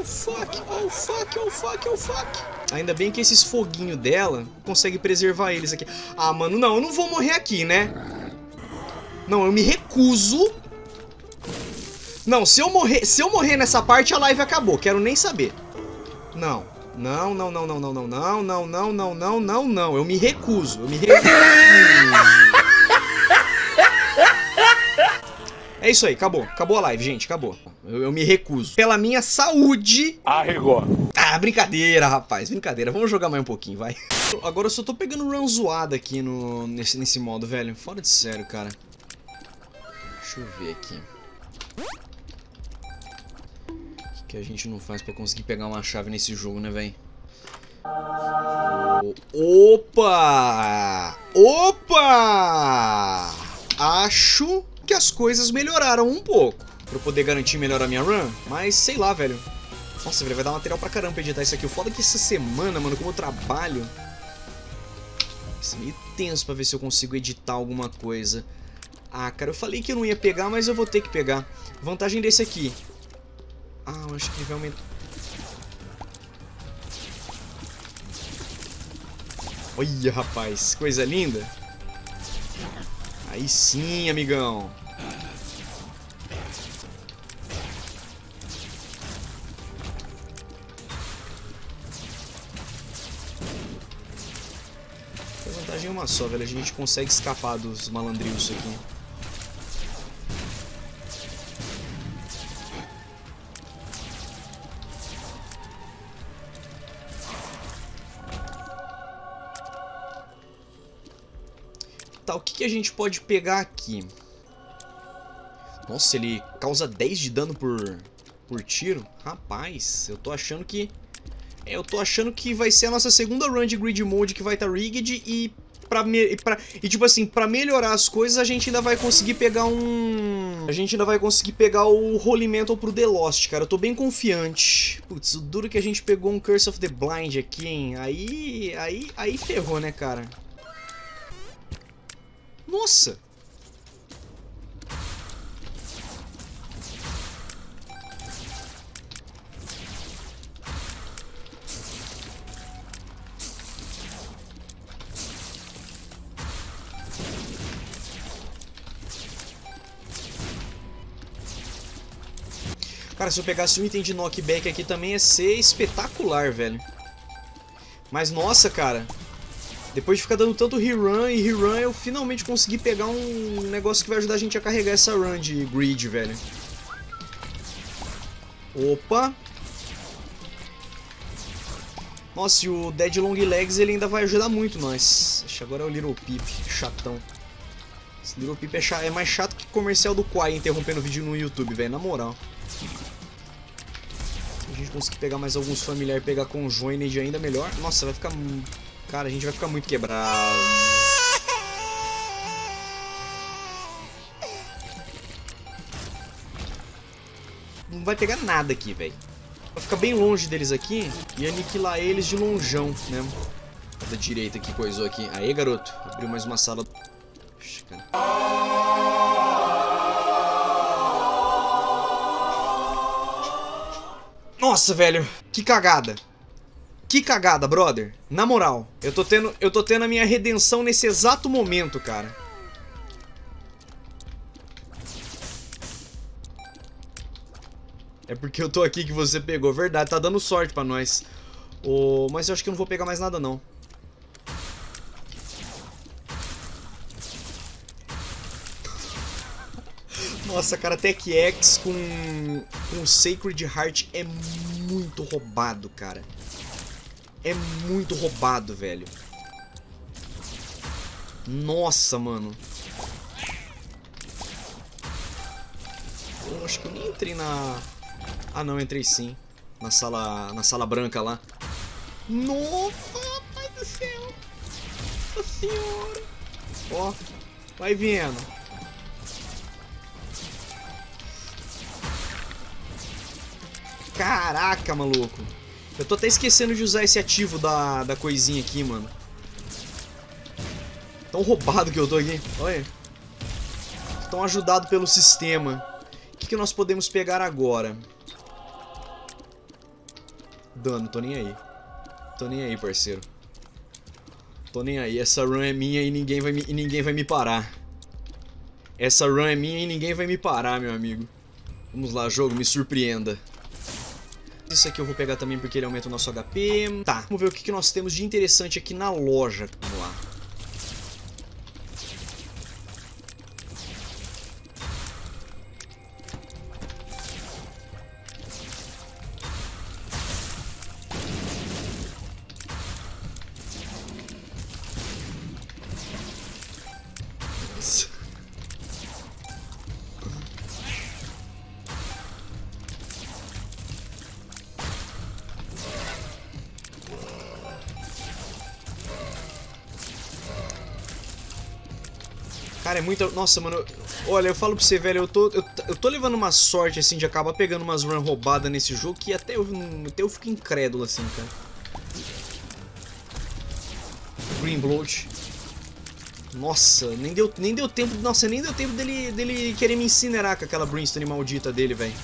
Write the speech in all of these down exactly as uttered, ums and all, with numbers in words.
oh fuck, oh fuck, oh fuck, oh fuck. Ainda bem que esses foguinhos dela consegue preservar eles aqui. Ah, mano, não, eu não vou morrer aqui, né? Não, eu me recuso. Não, se eu morrer, se eu morrer nessa parte, a live acabou. Quero nem saber. Não, não, não, não, não, não, não, não, não, não, não, não, não, não. Eu me recuso, eu me recuso. É isso aí, acabou. Acabou a live, gente, acabou. Eu, eu me recuso. Pela minha saúde... Arregou. Ah, brincadeira, rapaz, brincadeira. Vamos jogar mais um pouquinho, vai. Agora eu só tô pegando run zoada aqui no, nesse, nesse modo, velho. Fora de sério, cara. Deixa eu ver aqui. O que a gente não faz pra conseguir pegar uma chave nesse jogo, né, velho? Opa! Opa! Acho... que as coisas melhoraram um pouco pra eu poder garantir melhor a minha run, mas sei lá, velho. Nossa, velho, vai dar material pra caramba pra editar isso aqui. O foda é que essa semana, mano, como eu trabalho, isso é meio tenso pra ver se eu consigo editar alguma coisa. Ah, cara, eu falei que eu não ia pegar, mas eu vou ter que pegar. Vantagem desse aqui. Ah, eu acho que ele vai aumentar. Olha, rapaz, coisa linda. Aí sim, amigão. A vantagem é uma só, velho. A gente consegue escapar dos malandrios aqui. O que, que a gente pode pegar aqui? Nossa, ele causa dez de dano por, por tiro? Rapaz, eu tô achando que... Eu tô achando que vai ser a nossa segunda run de Greed Mode que vai estar tá rigged e, pra me, e, pra, e tipo assim, pra melhorar as coisas a gente ainda vai conseguir pegar um... A gente ainda vai conseguir pegar o Holy Mantle pro The Lost, cara. Eu tô bem confiante. Putz, o duro que a gente pegou um Curse of the Blind aqui, hein? Aí... Aí... Aí ferrou, né, cara? Nossa! Cara, se eu pegasse um item de knockback aqui também ia ser espetacular, velho. Mas nossa, cara... Depois de ficar dando tanto rerun e rerun, eu finalmente consegui pegar um negócio que vai ajudar a gente a carregar essa run de Greed, velho. Opa! Nossa, e o Dead Long Legs ele ainda vai ajudar muito nós. Deixa, agora é o Little Peep, chatão. Esse Little Peep é, chato, é mais chato que comercial do Quai interrompendo o vídeo no YouTube, velho, na moral. Se a gente conseguir pegar mais alguns familiares e pegar com Joined ainda melhor. Nossa, vai ficar... Cara, a gente vai ficar muito quebrado. Não vai pegar nada aqui, velho. Vai ficar bem longe deles aqui e aniquilar eles de longeão, né? Da direita aqui, coisou aqui. Aê, garoto. Abriu mais uma sala. Ixi, cara. Nossa, velho. Que cagada. Que cagada, brother. Na moral, eu tô tendo, eu tô tendo a minha redenção nesse exato momento, cara. É porque eu tô aqui que você pegou. Verdade, tá dando sorte pra nós. Oh, mas eu acho que eu não vou pegar mais nada, não. Nossa, cara, Tech X com, com Sacred Heart é muito roubado, cara. É muito roubado, velho. Nossa, mano. Eu acho que eu nem entrei na... Ah, não, eu entrei sim. Na sala, na sala branca lá. Nossa, pai do céu. Nossa senhora. Ó, vai vindo. Caraca, maluco. Eu tô até esquecendo de usar esse ativo da, da coisinha aqui, mano. Tão roubado que eu tô aqui. Olha. Tão ajudado pelo sistema. O que, que nós podemos pegar agora? dano, tô nem aí. Tô nem aí, parceiro. Tô nem aí, essa run é minha e ninguém vai me, e ninguém vai me parar. Essa run é minha e ninguém vai me parar, meu amigo. Vamos lá, jogo, me surpreenda. Isso aqui eu vou pegar também porque ele aumenta o nosso H P. Tá, vamos ver o que, que nós temos de interessante aqui na loja. Vamos lá. Cara, é muita... Nossa, mano, eu... olha, eu falo pra você, velho, eu tô, eu, eu tô levando uma sorte, assim, de acabar pegando umas run roubadas nesse jogo que até eu, até eu fico incrédulo, assim, cara. Green Bloat. Nossa, nem deu, nem deu tempo... Nossa, nem deu tempo dele, dele querer me incinerar com aquela Brimstone maldita dele, velho.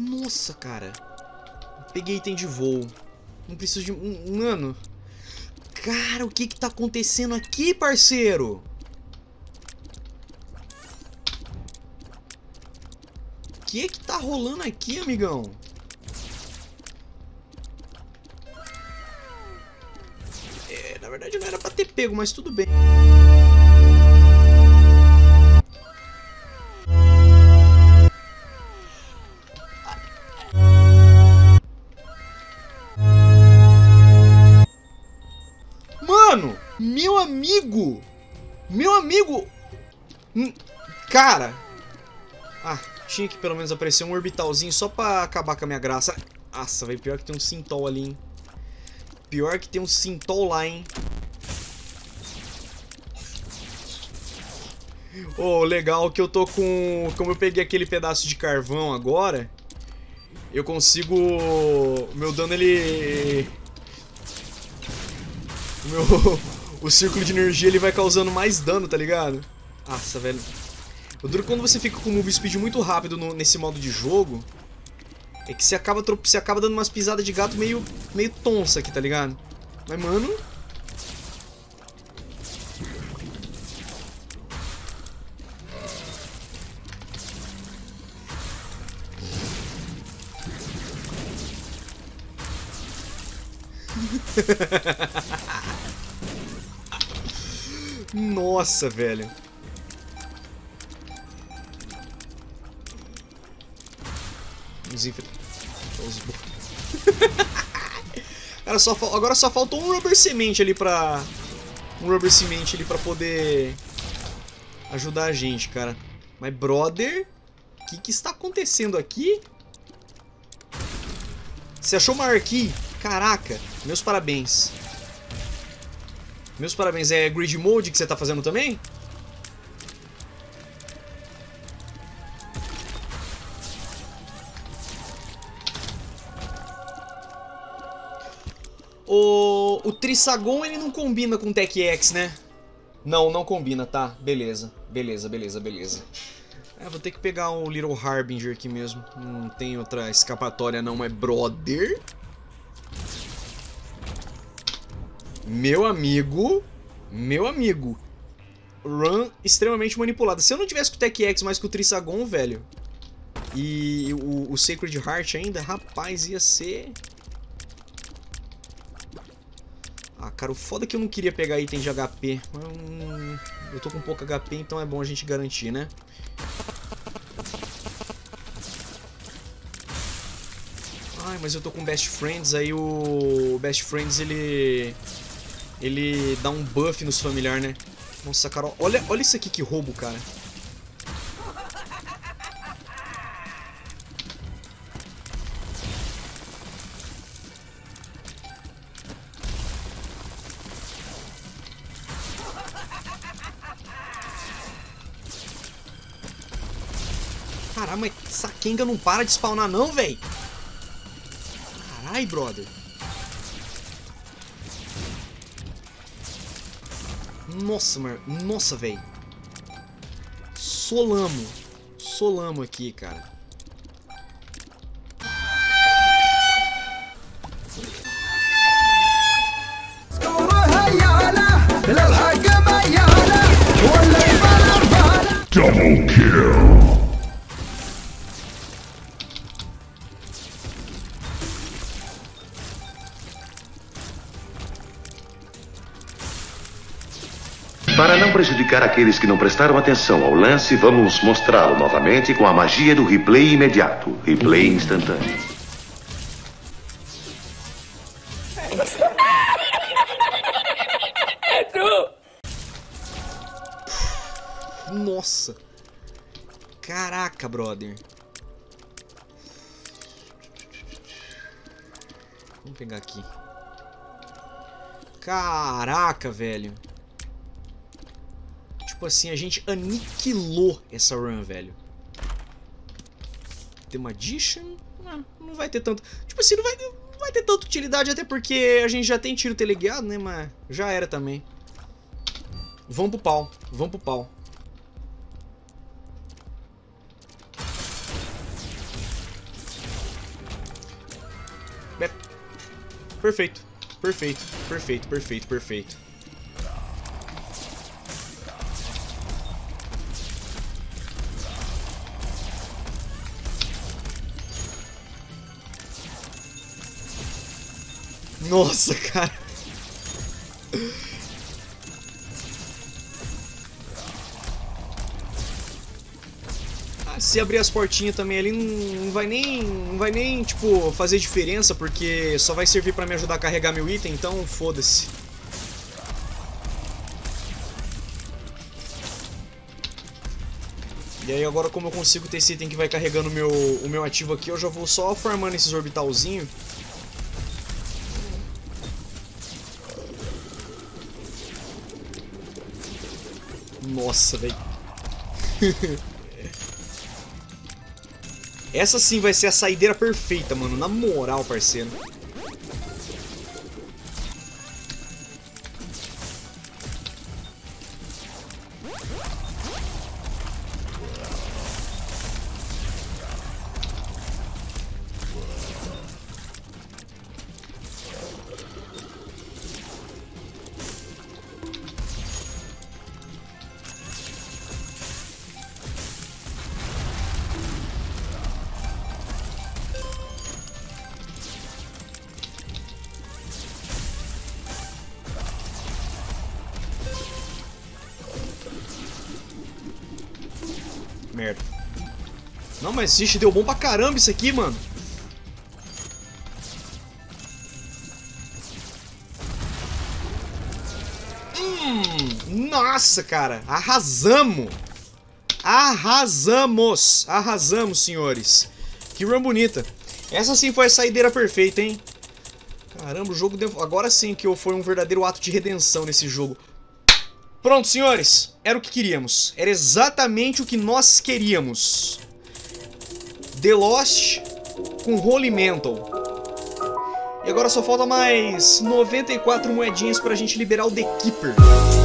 Nossa, cara. Peguei item de voo. Não preciso de... Mano. Cara, o que que tá acontecendo aqui, parceiro? O que que tá rolando aqui, amigão? É, na verdade não era pra ter pego, mas tudo bem. Meu amigo! Meu amigo! Cara! Ah, tinha que pelo menos aparecer um orbitalzinho só pra acabar com a minha graça. Nossa, velho, pior que tem um Sintol ali, hein? Pior que tem um Sintol lá, hein? Oh, legal que eu tô com... Como eu peguei aquele pedaço de carvão agora, eu consigo... Meu dano, ele... O meu... O círculo de energia, ele vai causando mais dano, tá ligado? Nossa, velho. O duro quando você fica com o move speed muito rápido no, nesse modo de jogo, é que você acaba, você acaba dando umas pisadas de gato meio, meio tonsa aqui, tá ligado? Mas, mano... Nossa, velho. Os infectados. Cara, só agora só faltou um rubber semente ali pra... Um rubber semente ali pra poder ajudar a gente, cara. Mas, brother, o que que está acontecendo aqui? Você achou uma arqui? Caraca, meus parabéns. Meus parabéns, é Greed Mode que você tá fazendo também? O, o Trisagon, ele não combina com o Tech X, né? Não, não combina, tá? Beleza, beleza, beleza, beleza. É, vou ter que pegar o Little Harbinger aqui mesmo. Não tem outra escapatória não, é brother. Meu amigo, meu amigo, run extremamente manipulada. Se eu não tivesse com o Tech X, mas com o Trisagon, velho, e o, o Sacred Heart ainda, rapaz, ia ser... Ah, cara, o foda é que eu não queria pegar item de H P. Hum, eu tô com pouco H P, então é bom a gente garantir, né? Ai, mas eu tô com Best Friends, aí o Best Friends, ele... Ele dá um buff nos familiares, né? Nossa, cara, olha, olha isso aqui, que roubo, cara. Caralho, mas essa Kenga não para de spawnar não, velho. Caralho, brother. Nossa, mano. Nossa, velho. Solamo. Solamo aqui, cara. Double kill. Para não prejudicar aqueles que não prestaram atenção ao lance, vamos mostrá-lo novamente com a magia do replay imediato, replay instantâneo. Nossa! Caraca, brother! Vamos pegar aqui. Caraca, velho! Tipo assim, a gente aniquilou essa run, velho. Tem uma Magician? Não, não vai ter tanto. Tipo assim, não vai, não vai ter tanta utilidade, até porque a gente já tem tiro teleguiado, né? Mas já era também. Vamos pro pau, vamos pro pau. Perfeito, perfeito, perfeito, perfeito, perfeito. Nossa, cara. Ah, se abrir as portinhas também ali, não vai nem, não vai nem tipo fazer diferença, porque só vai servir pra me ajudar a carregar meu item, então foda-se. E aí agora, como eu consigo ter esse item que vai carregando meu, o meu ativo aqui, eu já vou só farmando esses orbitalzinhos. Nossa, velho. Essa sim vai ser a saideira perfeita, mano. Na moral, parceiro. Merda. Não, mas existe, deu bom pra caramba isso aqui, mano. Hum, nossa, cara. Arrasamos. Arrasamos. Arrasamos, senhores. Que run bonita. Essa sim foi a saideira perfeita, hein? Caramba, o jogo deu... Agora sim que foi um verdadeiro ato de redenção nesse jogo. Pronto, senhores, era o que queríamos, era exatamente o que nós queríamos. The Lost com Holy Mantle. E agora só falta mais noventa e quatro moedinhas pra gente liberar o The Keeper.